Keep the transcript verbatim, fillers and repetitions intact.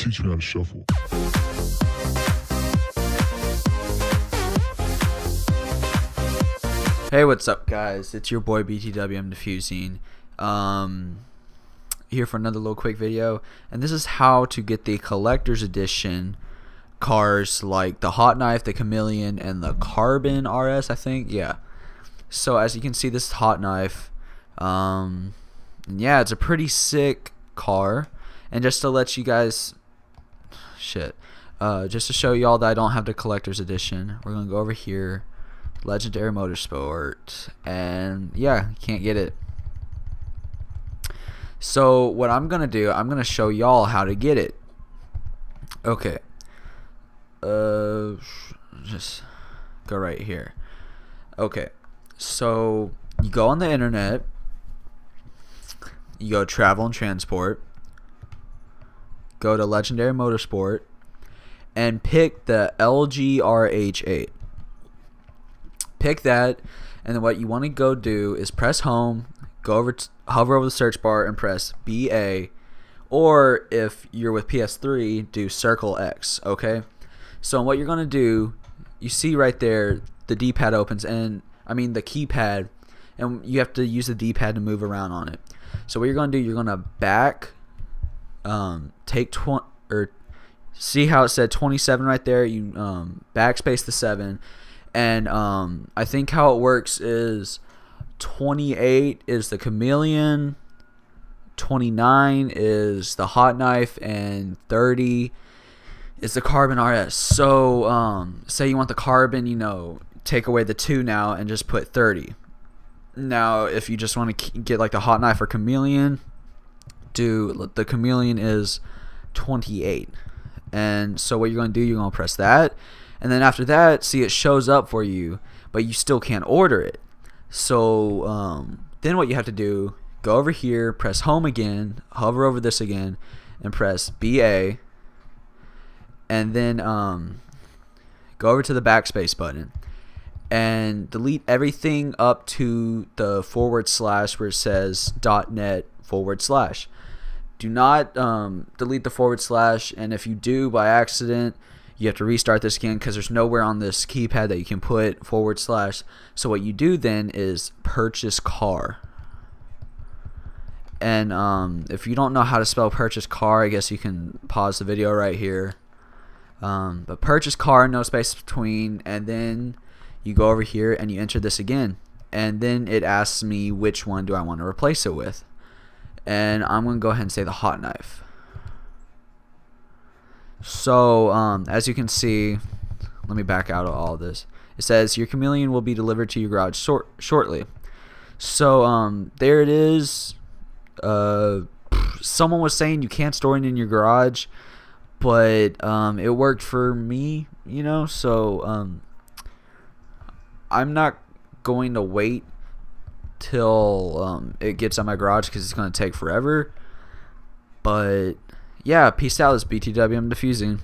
teach you how to shuffle. Hey, what's up, guys? It's your boy B T W. I'm Defusing. Um, here for another little quick video, and this is how to get the collector's edition cars like the Hot Knife, the Chameleon, and the Carbon R S, I think. Yeah. So as you can see, this is Hot Knife. Um, yeah, it's a pretty sick car. And just to let you guys, shit, uh, just to show y'all that I don't have the collector's edition, we're gonna go over here, Legendary Motorsport, and yeah, can't get it. So what I'm gonna do, I'm gonna show y'all how to get it. Okay, uh, just go right here. Okay, so you go on the internet, you go travel and transport. Go to Legendary Motorsport and pick the L G R H eight. Pick that, and then what you want to go do is press home, go over, to, hover over the search bar, and press B A, or if you're with P S three, do Circle X. Okay. So what you're gonna do, you see right there, the D-pad opens, and I mean the keypad, and you have to use the D-pad to move around on it. So what you're gonna do, you're gonna back. Um, take twenty or see how it said twenty-seven right there. You um, backspace the seven, and um, I think how it works is twenty-eight is the Chameleon, twenty-nine is the Hot Knife, and thirty is the Carbon R S. So um, say you want the Carbon, you know, take away the two now and just put thirty. Now, if you just want to get like the Hot Knife or Chameleon, do the Chameleon is twenty-eight, and so what you're going to do, you're going to press that, and then after that, see, it shows up for you, but you still can't order it. So um, then what you have to do, go over here, press home again, hover over this again, and press B A, and then um, go over to the backspace button and delete everything up to the forward slash where it says .net forward slash. Do not um, delete the forward slash, and if you do by accident, you have to restart this again because there's nowhere on this keypad that you can put forward slash. So what you do then is purchase car, and um, if you don't know how to spell purchase car, I guess you can pause the video right here, um, but purchase car, no space between, and then you go over here and you enter this again, and then it asks me which one do I want to replace it with, and I'm gonna go ahead and say the Hot Knife. So um, as you can see, let me back out of all of this. It says your Chameleon will be delivered to your garage short shortly. So um, there it is. Uh, someone was saying you can't store it in your garage, but um, it worked for me, you know. So um, I'm not going to wait till um, it gets on my garage because it's going to take forever. But yeah, peace out. This is B T W. I'm Defusing.